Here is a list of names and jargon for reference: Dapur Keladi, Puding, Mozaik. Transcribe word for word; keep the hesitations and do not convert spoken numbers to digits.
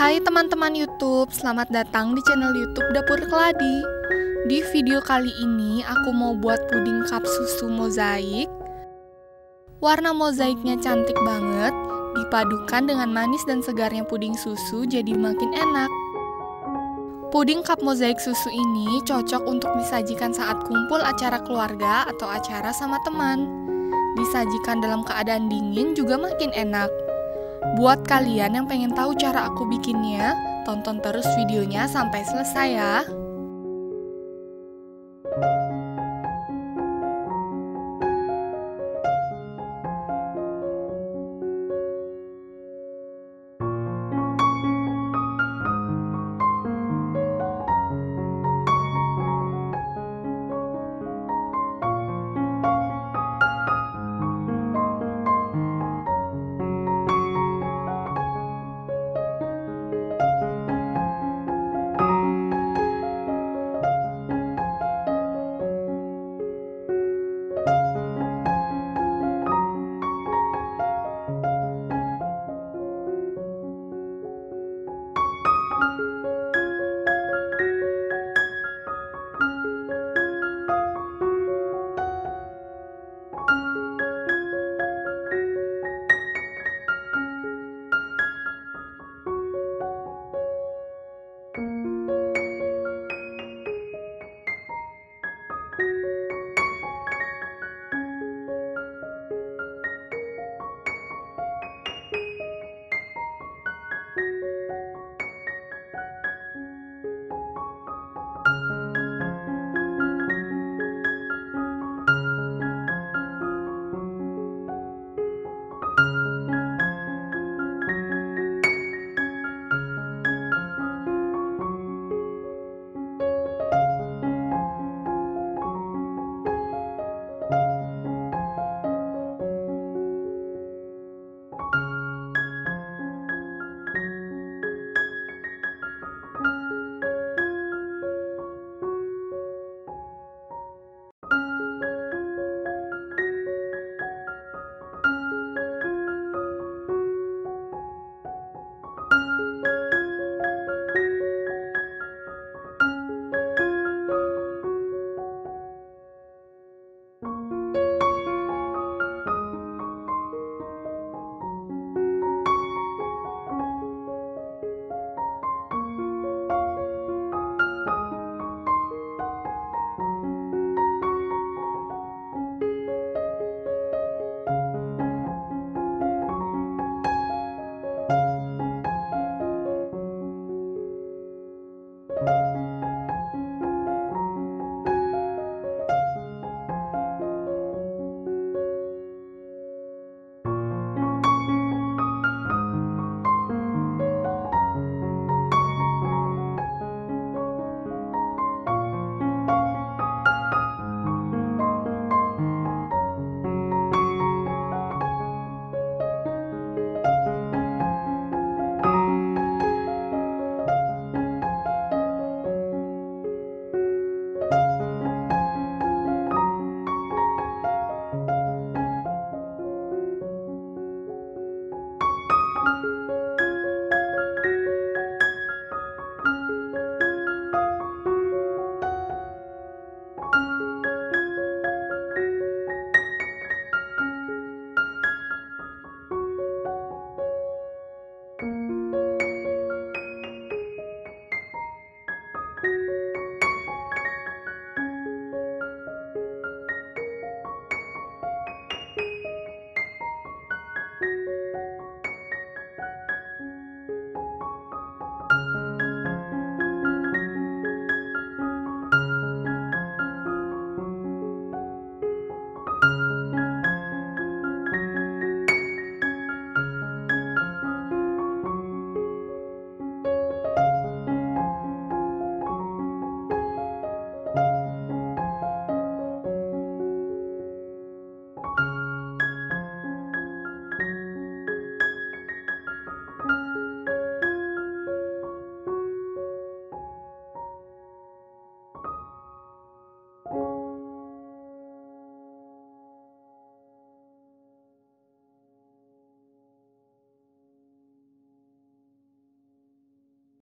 Hai teman-teman YouTube, selamat datang di channel YouTube Dapur Keladi. Di video kali ini aku mau buat puding cup susu mozaik. Warna mozaiknya cantik banget, dipadukan dengan manis dan segarnya puding susu jadi makin enak. Puding cup mozaik susu ini cocok untuk disajikan saat kumpul acara keluarga atau acara sama teman. Disajikan dalam keadaan dingin juga makin enak. Buat kalian yang pengen tahu cara aku bikinnya, tonton terus videonya sampai selesai ya.